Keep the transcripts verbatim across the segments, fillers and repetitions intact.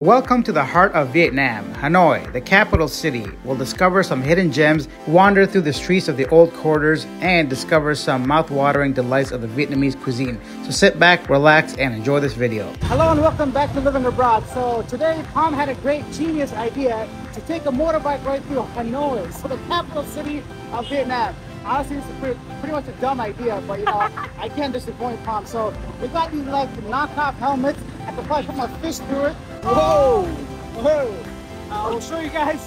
Welcome to the heart of Vietnam, Hanoi, the capital city. We'll discover some hidden gems, wander through the streets of the old quarters, and discover some mouth-watering delights of the Vietnamese cuisine. So sit back, relax, and enjoy this video. Hello and welcome back to Living Abroad. So today, Palm had a great genius idea to take a motorbike right through Hanoi, so the capital city of Vietnam. Honestly, it's pretty, pretty much a dumb idea, but you know, I can't disappoint Palm. So we got these like knockoff helmets. I could probably put my fish through it. Whoa! Whoa! I will show you guys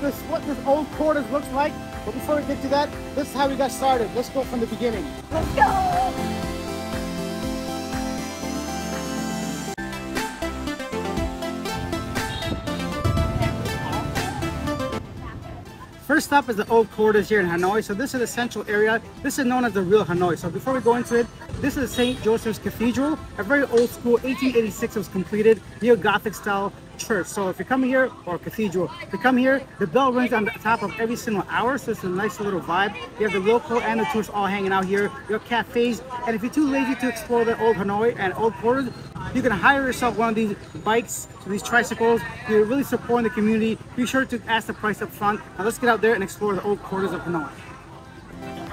this, what this old quarters looks like. But before we get to that, this is how we got started. Let's go from the beginning. Let's go! First up is the old quarters here in Hanoi. So this is the central area. This is known as the real Hanoi. So before we go into it, this is Saint Joseph's Cathedral, a very old school, eighteen eighty-six was completed, neo-Gothic style church. So if you come here, or cathedral, if you come here, the bell rings on the top of every single hour, so it's a nice little vibe. You have the local and the tourists all hanging out here. You have cafes, and if you're too lazy to explore the old Hanoi and old quarters, you can hire yourself one of these bikes, so these tricycles. You're really supporting the community. Be sure to ask the price up front. Now let's get out there and explore the old quarters of Hanoi.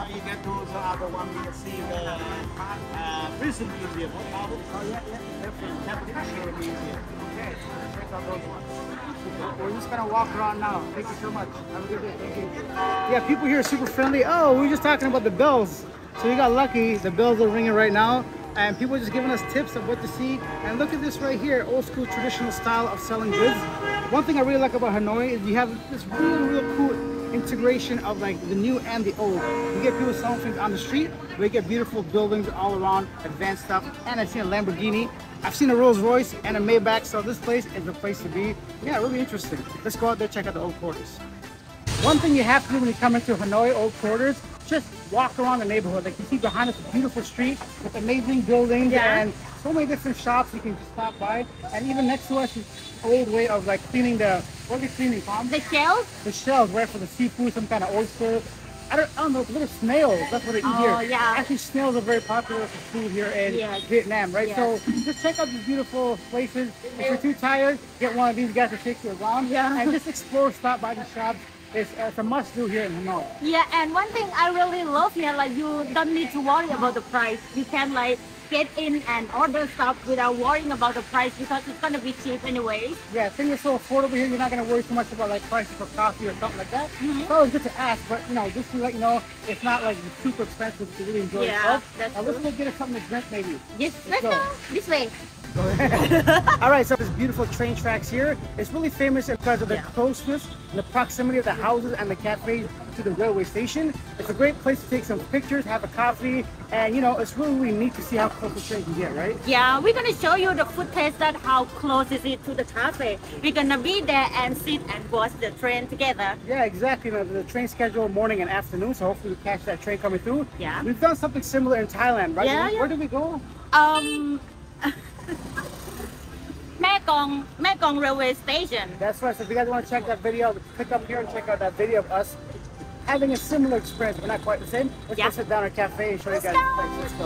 You get to the other one, you can see the uh, prison museum. Oh, yeah, yeah. Museum. Okay, check out those ones. We're just gonna walk around now. Thank you so much. Have a good day. Thank you. Yeah, people here are super friendly. Oh, we were just talking about the bells. So we got lucky. The bells are ringing right now, and people are just giving us tips of what to see. And look at this right here, old school traditional style of selling goods. One thing I really like about Hanoi is you have this really, really cool integration of like the new and the old. You get people selling things on the street, we get beautiful buildings all around, advanced stuff. And I've seen a Lamborghini, I've seen a Rolls Royce and a Maybach, so this place is the place to be. Yeah, really interesting. Let's go out there, check out the old quarters. One thing you have to do when you come into Hanoi old quarters, just walk around the neighborhood. Like you see behind us a beautiful street with amazing buildings, yeah, and so many different shops you can just stop by. And even next to us is an old way of like cleaning the, what are we cleaning, Mom? The shells? The shells, right, for the seafood, some kind of oyster. I don't, I don't know, little snails, that's what they eat oh, here. Oh, yeah. Actually, snails are very popular for food here in yeah. Vietnam, right? Yeah. So just check out these beautiful places. If you're too tired, get one of these guys to take you around. Yeah. And just explore, stop by the shops. It's, it's a must-do here in Hanoi. Yeah, and one thing I really love here, like you don't need to worry about the price. You can like get in and order stuff without worrying about the price because it's gonna be cheap anyway. Yeah, things are so affordable here. You're not gonna worry too much about like prices for coffee or something like that. Mm-hmm. So it's good to ask, but you know, just to let you know, it's not like super expensive to really enjoy yeah, yourself. That's now, let's go get something to drink maybe. Yes, let's go. go this way. All right, so there's beautiful train tracks here. It's really famous because of the yeah. closeness and the proximity of the houses and the cafes to the railway station. It's a great place to take some pictures, have a coffee, and you know, it's really, really neat to see how close the train can get, right? Yeah, we're gonna show you the footage that how close is it to the cafe. We're gonna be there and sit and watch the train together. Yeah, exactly. The, the train schedule morning and afternoon, so hopefully we catch that train coming through. Yeah. We've done something similar in Thailand, right? Yeah, Where, yeah. where did we go? Um. Mekong, Mekong Railway Station. That's right, so if you guys want to check that video, click up here and check out that video of us having a similar experience, but not quite the same. Let's yeah. go sit down at a cafe and show Let's you guys go. the place. Let's go.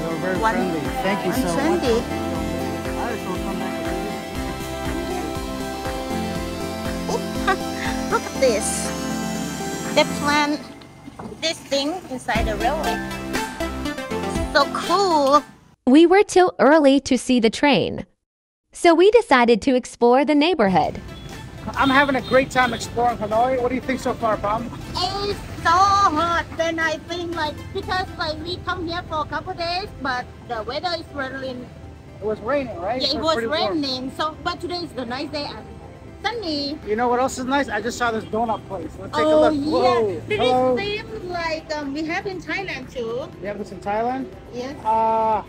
You're very One, friendly. Thank you so trendy. much. Look at this. They plant this thing inside the railway. So cool. We were too early to see the train, so we decided to explore the neighborhood. I'm having a great time exploring Hanoi. What do you think so far, Pam? It's so hot. Then I think like because like we come here for a couple of days, but the weather is really. It was raining, right? Yeah, it, it was, was raining. Warm. So, but today is the nice day. And sunny. You know what else is nice? I just saw this donut place. Let's take oh, a look. Whoa. Yeah. Did Hello. it seem like um, we have in Thailand too? You have this in Thailand? Yes. Uh,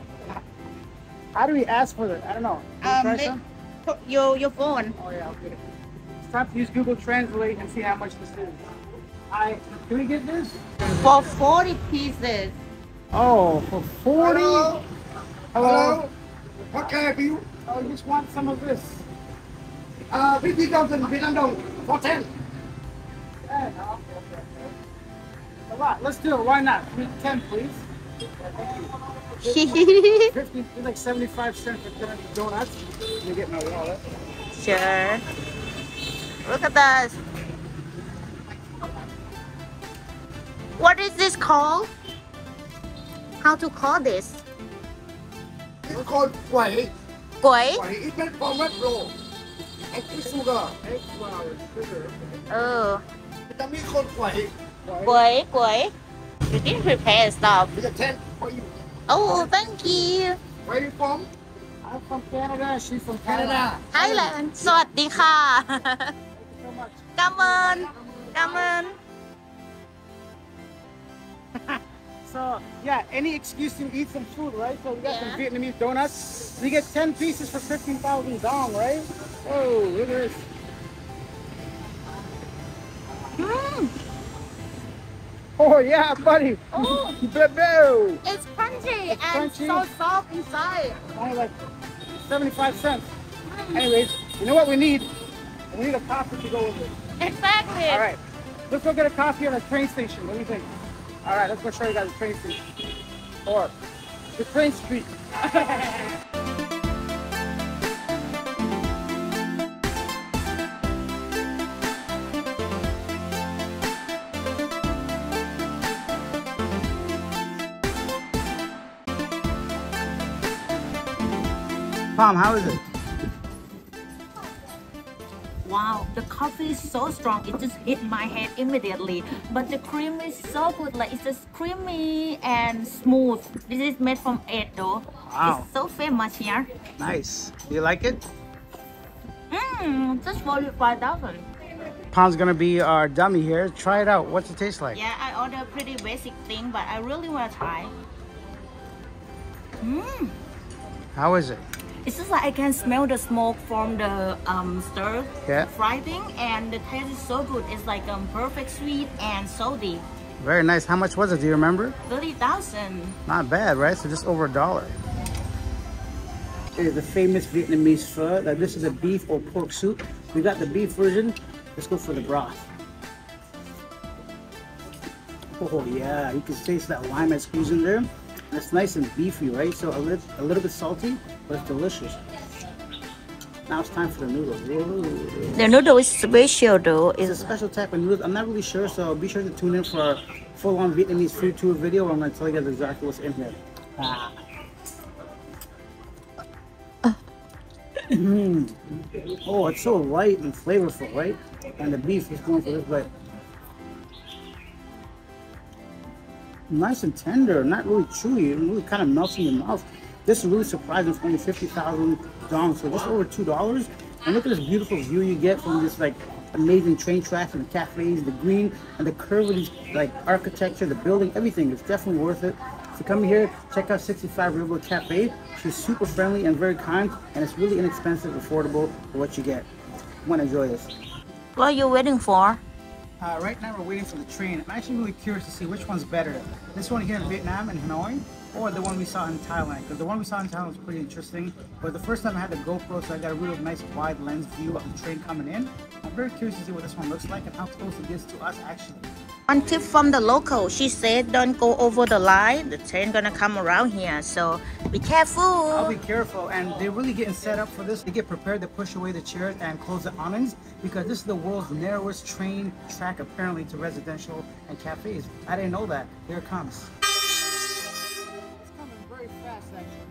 how do we ask for it? I don't know. Can um, you try some? Your, your phone. Oh yeah, I'll get it. It's time to use Google Translate and see how much this is. I, can we get this? For forty pieces. Oh, for forty? Hello? Hello? Hello? What can I have you? Oh, you just want some of this. Uh, fifty thousand Vietnam dong for ten. A lot. Let's do it. Why not? ten, please. Thank you. fifty, it's like seventy-five cents for ten donuts. Let me get my wallet. Sure. Look at that. What is this called? How to call this? It's called quay. Quay? It's made from wet roll. Egg sugar. Egg flour, sugar. Oh. It's called quay. Quay, quay. You didn't prepare stuff. It's a tent for you. Oh, thank you. Where are you from? I'm from Canada. She's from Canada. Thailand. Sawaddeeka. Thank you so much. Come on. Come on. So, yeah, any excuse to eat some food, right? So we got yeah. some Vietnamese donuts. We get ten pieces for fifteen thousand dong, right? Oh, look at this. Mm. Oh, yeah, buddy. Oh. It's crunchy it's and crunchy. So soft inside. Only like seventy-five cents. Mm. Anyways, you know what we need? We need a coffee to go with it. Exactly. All right. Let's go get a coffee at a train station. What do you think? All right, let's go show you guys the train street, or the train street. Mom, how is it? Wow, the coffee is so strong, it just hit my head immediately. But the cream is so good, like it's just creamy and smooth. This is made from Edo. Wow. It's so famous here. Nice. Do you like it? Mmm, just for five thousand. Pom's gonna be our dummy here. Try it out. What's it taste like? Yeah, I ordered pretty basic thing, but I really wanna try. Mmm. How is it? It's just like I can smell the smoke from the um, stir yeah. fry thing, and the taste is so good. It's like um, perfect sweet and salty. Very nice. How much was it? Do you remember? thirty thousand. Not bad, right? So just over a dollar. It is the famous Vietnamese pho. Now this is a beef or pork soup. We got the beef version. Let's go for the broth. Oh yeah, you can taste that lime I squeezed in there. It's nice and beefy, right? So a little, a little bit salty, but it's delicious. Now it's time for the noodles. Whoa. The noodle is special though. It's, it's a special type of noodles. I'm not really sure, so be sure to tune in for our full-on Vietnamese food tour video where I'm going to tell you guys exactly what's in here. Ah. Mm. Oh, it's so light and flavorful, right? And the beef is going for this bite. Nice and tender, not really chewy, it really kind of melts in your mouth. This is really surprising for only fifty thousand dong, so just over two dollars. And look at this beautiful view you get from this like amazing train tracks and the cafes, the green, and the curve of these like architecture, the building, everything. It's definitely worth it. So come here, check out sixty-five River Cafe. She's super friendly and very kind, and it's really inexpensive, affordable for what you get. You want to enjoy this. What are you waiting for? Uh, right now we're waiting for the train. I'm actually really curious to see which one's better. This one here in Vietnam, in Hanoi, or the one we saw in Thailand. Because the one we saw in Thailand was pretty interesting. But the first time I had the GoPro, so I got a really nice wide lens view of the train coming in. I'm very curious to see what this one looks like and how close it is to us actually. One tip from the local, she said don't go over the line. The train gonna come around here, so be careful. I'll be careful, and they're really getting set up for this. They get prepared to push away the chairs and close the awnings because this is the world's narrowest train track apparently to residential and cafes. I didn't know that. Here it comes. It's coming very fast actually.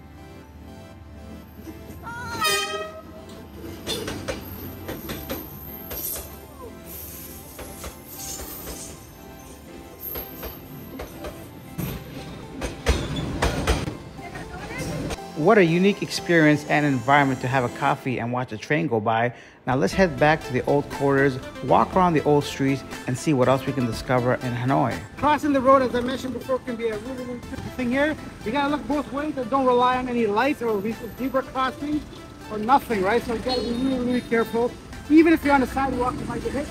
What a unique experience and environment to have a coffee and watch a train go by. Now let's head back to the old quarters, walk around the old streets, and see what else we can discover in Hanoi. Crossing the road, as I mentioned before, can be a really, really tricky thing here. You gotta look both ways and don't rely on any lights or zebra crossing or nothing, right? So you gotta be really, really careful. Even if you're on the sidewalk, you might get hit.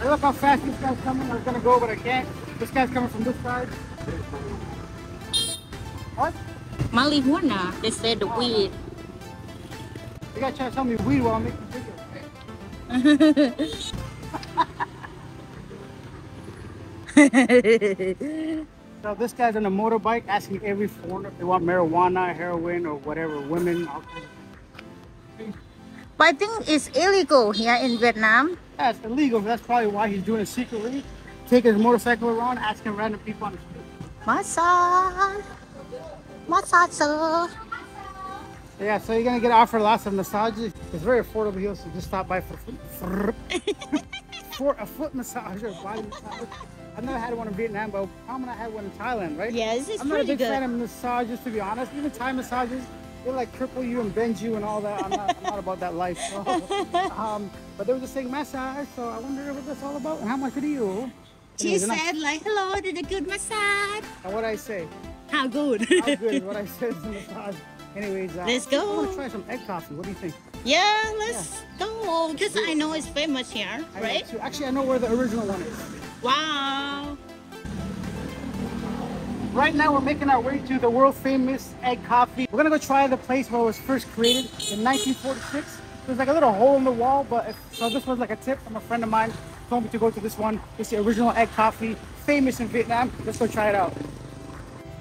I look how fast this guy's coming. I was gonna go, but I can't. This guy's coming from this side. What? Marijuana, they said the weed. You gotta try to tell me weed while I'm making videos. So this guy's on a motorbike asking every foreigner if they want marijuana, heroin, or whatever, women, alcohol. But I think it's illegal here in Vietnam. Yeah, it's illegal. That's probably why he's doing it secretly. Taking his motorcycle around, asking random people on the street. Massage. Massage, sir. Yeah, so you're going to get offered lots of massages. It's very affordable here, so just stop by for food. For a foot massage or body massage. I've never had one in Vietnam, but Tom and I had one in Thailand, right? Yes, it's I'm pretty good. I'm not a big good. fan of massages, to be honest. Even Thai massages, they like cripple you and bend you and all that. I'm not, I'm not about that life. So. Um, but they were just saying massage, so I wonder what that's all about and how much it is. She anyway, said, not... like, hello, did a good massage. And what I say? How good? How good is what I said is the massage. Anyways, uh, let's go. Let's try some egg coffee. What do you think? Yeah, let's yeah. go. Because I know it's famous here, I right? Actually, I know where the original one is. Wow. Right now, we're making our way to the world-famous egg coffee. We're going to go try the place where it was first created in nineteen forty-six. There's like a little hole in the wall, but if, so this was like a tip from a friend of mine. He told me to go to this one. It's the original egg coffee, famous in Vietnam. Let's go try it out.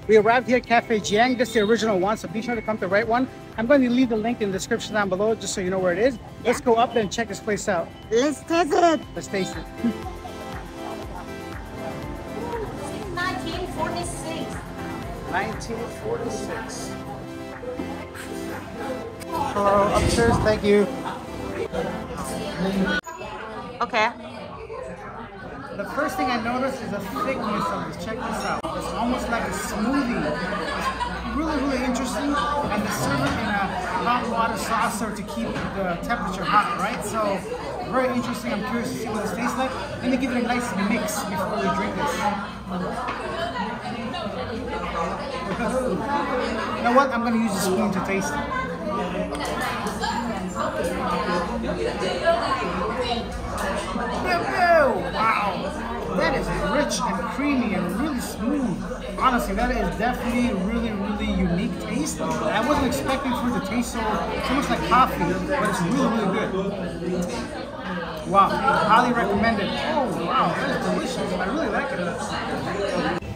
We arrived here at Cafe Jiang. This is the original one, so be sure to come to the right one. I'm going to leave the link in the description down below just so you know where it is. Let's go up there and check this place out. Let's taste it. Let's taste it. nineteen forty-six. nineteen forty-six. Hello, upstairs. Thank you. Okay. The first thing I noticed is the thickness of this. Check this out. It's almost like a smoothie. It's really, really interesting. And they serve it in a hot water saucer to keep the temperature hot, right? So, very interesting. I'm curious to see what this tastes like. Let me give it a nice mix before we drink this. You know what? I'm going to use a spoon to taste it. Wow, that is rich and creamy and really smooth. Honestly, that is definitely a really, really unique taste. I wasn't expecting for it to taste so, so much like coffee, but it's really, really good. Wow, highly recommended. Oh, wow, that is delicious. I really like it.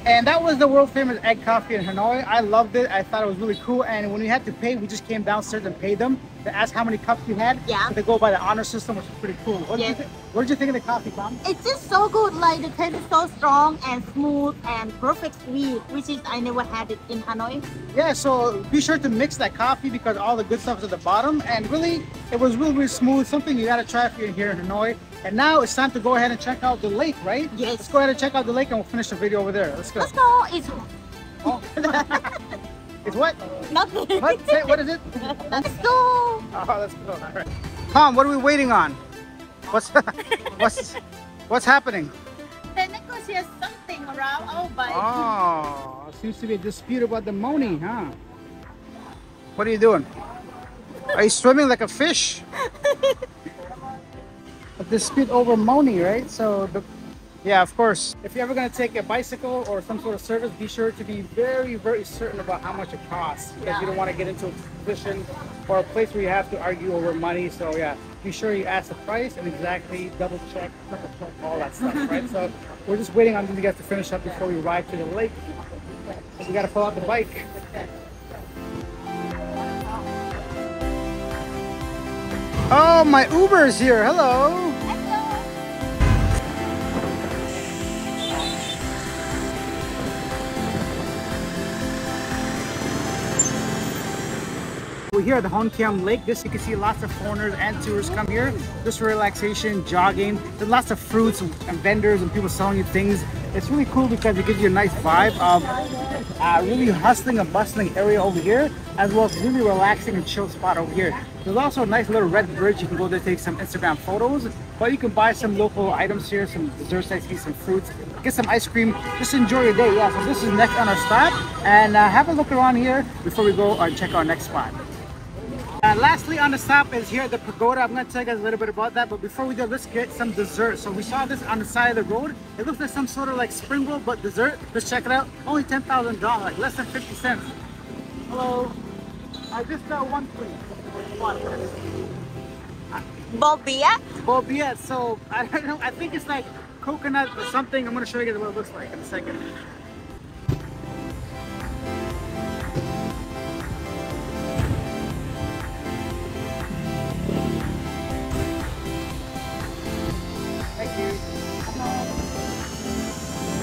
And that was the world famous egg coffee in Hanoi. I loved it. I thought it was really cool. And when we had to pay, we just came downstairs and paid them to ask how many cups we had. Yeah. So they go by the honor system, which is pretty cool. What did yeah. you What did you think of the coffee, Tom? It's just so good. Like the taste is so strong and smooth and perfect sweet, which is I never had it in Hanoi. Yeah. So be sure to mix that coffee because all the good stuff is at the bottom. And really, it was really, really smooth. Something you gotta try if you're here in Hanoi. And now it's time to go ahead and check out the lake, right? Yes. Let's go ahead and check out the lake and we'll finish the video over there. Let's go. Let's go. It's... Oh. It's what? Nothing. What? Say, what is it? Let's go. Oh, let's go. All right. Tom, what are we waiting on? What's what's, what's happening? They negotiate something around our bike. Oh, seems to be a dispute about the money, huh? What are you doing? Are you swimming like a fish? A dispute over money, right? So, the, yeah, of course. If you're ever going to take a bicycle or some sort of service, be sure to be very, very certain about how much it costs because yeah. you don't want to get into a position or a place where you have to argue over money. So, yeah, be sure you ask the price and exactly double check, double check all that stuff, right? So, we're just waiting on these guys to finish up before we ride to the lake. So we got to pull out the bike. Oh, my Uber is here. Hello. Hello. We're here at the Hon Kiam Lake. This you can see lots of foreigners and tourists come here just for relaxation, jogging. There's lots of fruits and vendors and people selling you things. It's really cool because it gives you a nice vibe of uh, really hustling and bustling area over here, as well as really relaxing and chill spot over here. There's also a nice little red bridge. You can go there, take some Instagram photos, but you can buy some local items here, some desserts, like some fruits, get some ice cream, just enjoy your day. Yeah, so this is next on our stop, and uh, have a look around here before we go and check our next spot. Uh, lastly on the stop is here the pagoda. I'm going to tell you guys a little bit about that, but before we do, let's get some dessert. So we saw this on the side of the road. It looks like some sort of like spring roll, but dessert. Let's check it out. Only ten thousand dollars, like less than fifty cents. Hello. I just got one, please. Bobia? Bobia. So I don't know. I think it's like coconut or something. I'm going to show you what it looks like in a second.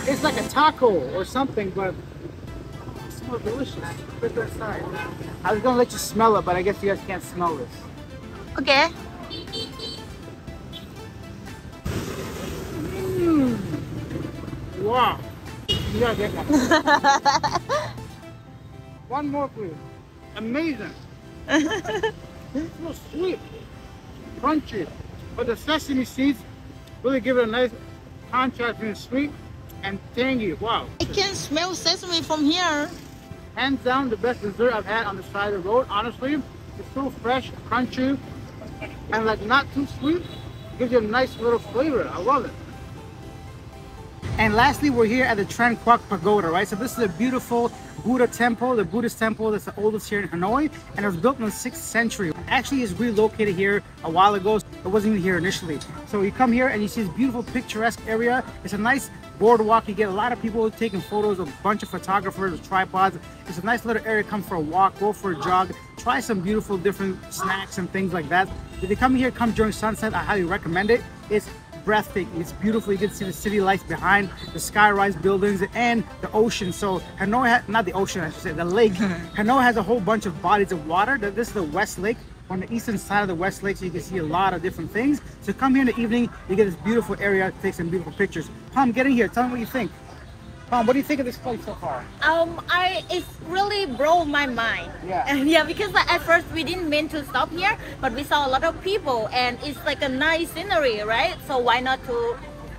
It's like a taco or something, but it smells delicious. Put that aside. I was gonna let you smell it, but I guess you guys can't smell this. Okay. Mm. Wow. You gotta get that. One more, please. Amazing. So sweet, crunchy, but the sesame seeds really give it a nice contrast between sweet and tangy. Wow. I can smell sesame from here. Hands down, the best dessert I've had on the side of the road, honestly. It's so fresh, crunchy, and like not too sweet. Gives you a nice little flavor. I love it. And lastly, we're here at the Tran Quoc pagoda, right? So this is a beautiful Buddha temple, the Buddhist temple that's the oldest here in Hanoi, and it was built in the sixth century. Actually, it's relocated here a while ago. It wasn't even here initially. So you come here and you see this beautiful picturesque area. It's a nice boardwalk. You get a lot of people taking photos, a bunch of photographers with tripods. It's a nice little area. Come for a walk, go for a jog, try some beautiful different snacks and things like that. If you come here, come during sunset, I highly recommend it. It's breathtaking. It's beautiful. You can see the city lights behind, the skyrise buildings, and the ocean. So Hanoi has, not the ocean, I should say, the lake. Hanoi has a whole bunch of bodies of water. This is the West Lake. On the eastern side of the West Lake, so you can see a lot of different things. So come here in the evening, you get this beautiful area to take some beautiful pictures. Palm, get in here. Tell me what you think. Palm, what do you think of this place so far? Um, I it really blew my mind. Yeah. Yeah, because like, at first we didn't mean to stop here, but we saw a lot of people, and it's like a nice scenery, right? So why not to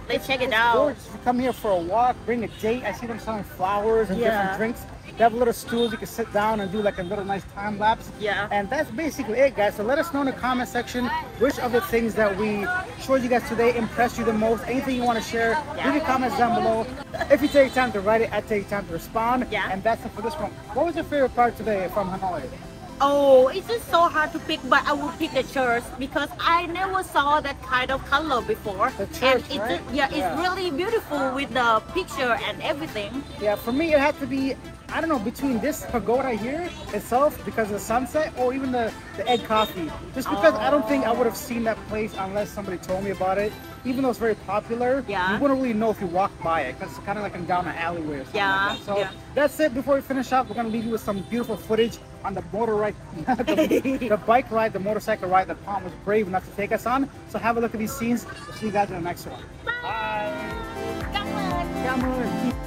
let's check it out? Gorgeous. You come here for a walk, bring a date. I see them selling flowers and yeah. different drinks. They have little stools you can sit down and do like a little nice time lapse. Yeah. And that's basically it, guys. So let us know in the comment section which of the things that we showed you guys today impressed you the most. Anything you want to share, yeah. leave your comments down below. If you take time to write it, I take time to respond. Yeah. And that's it for this one. What was your favorite part today from Hanoi? Oh, it's just so hard to pick, but I would pick the church because I never saw that kind of color before. The church, and it's right? a, yeah, yeah, it's really beautiful with the picture and everything. Yeah, for me it had to be, I don't know, between this pagoda here itself because of the sunset or even the, the egg coffee. Just because oh. I don't think I would have seen that place unless somebody told me about it. Even though it's very popular, yeah. you wouldn't really know if you walk by it because it's kind of like down an alleyway or something yeah. like that. So yeah. that's it. Before we finish up, we're going to leave you with some beautiful footage on the motor ride, the, the bike ride, the motorcycle ride that Palm was brave enough to take us on. So have a look at these scenes. We'll see you guys in the next one. Bye! Bye. Come on. Come on.